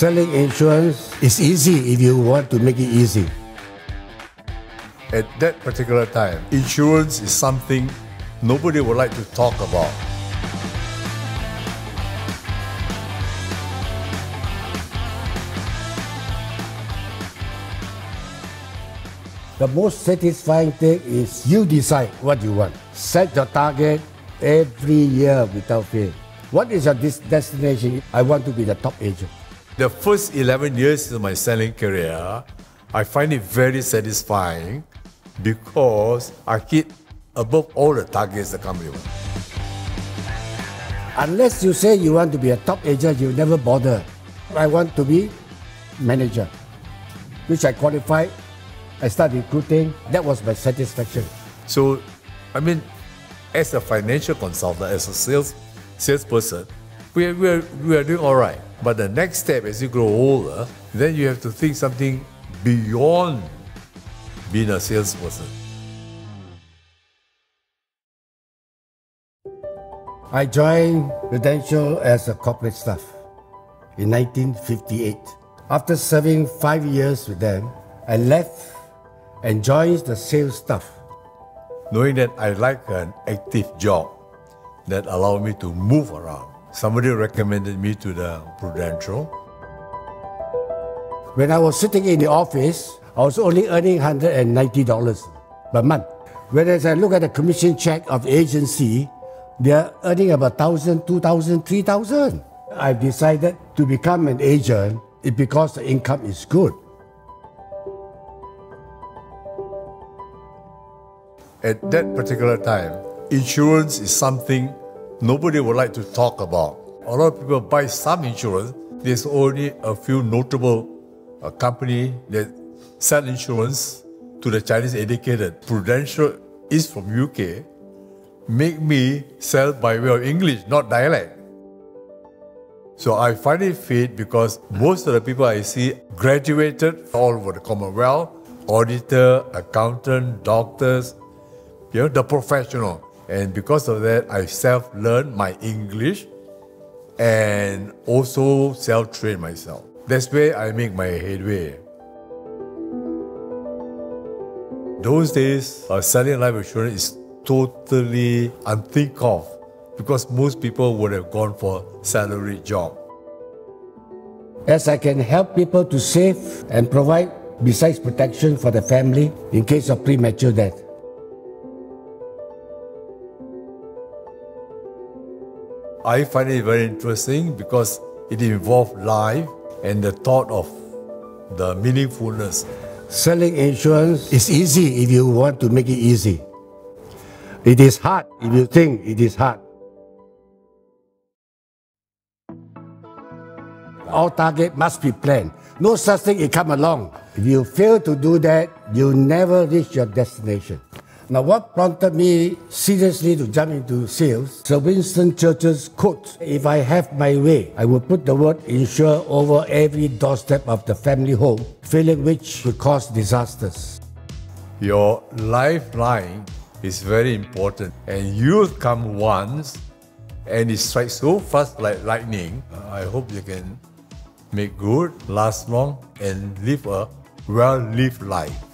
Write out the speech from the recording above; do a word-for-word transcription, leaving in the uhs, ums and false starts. Selling insurance is easy if you want to make it easy. At that particular time, insurance is something nobody would like to talk about. The most satisfying thing is you decide what you want. Set your target every year without fail. What is your destination? I want to be the top agent. The first eleven years of my selling career, I find it very satisfying because I keep above all the targets that come in. Unless you say you want to be a top agent, you never bother. I want to be manager, which I qualified. I started recruiting. That was my satisfaction. So, I mean, as a financial consultant, as a sales salesperson, we are, we are, we are doing all right. But the next step, as you grow older, then you have to think something beyond being a salesperson. I joined Prudential as a corporate staff in nineteen fifty-eight. After serving five years with them, I left and joined the sales staff. Knowing that I like an active job that allowed me to move around, somebody recommended me to the Prudential. When I was sitting in the office, I was only earning one hundred ninety dollars per month. Whereas I look at the commission check of the agency, they are earning about one thousand dollars, two thousand dollars, three thousand dollars. I decided to become an agent because the income is good. At that particular time, insurance is something nobody would like to talk about. A lot of people buy some insurance. There's only a few notable uh, companies that sell insurance to the Chinese educated. Prudential is from U K. Make me sell by way of English, not dialect. So I find it fit because most of the people I see graduated all over the Commonwealth, auditor, accountant, doctors, you know, the professional. And because of that, I self-learned my English and also self-trained myself. That's where I make my headway. Those days, uh, selling life insurance is totally unthink of because most people would have gone for salaried job. As I can help people to save and provide besides protection for the family in case of premature death. I find it very interesting because it involves life and the thought of the meaningfulness. Selling insurance is easy if you want to make it easy. It is hard if you think it is hard. All target must be planned. No such thing it come along. If you fail to do that, you never reach your destination. Now, what prompted me seriously to jump into sales? Sir Winston Churchill's quote, "If I have my way, I would put the word insure over every doorstep of the family home, failing which would cause disasters." Your lifeline is very important, and you come once, and it strikes so fast like lightning. I hope you can make good, last long, and live a well-lived life.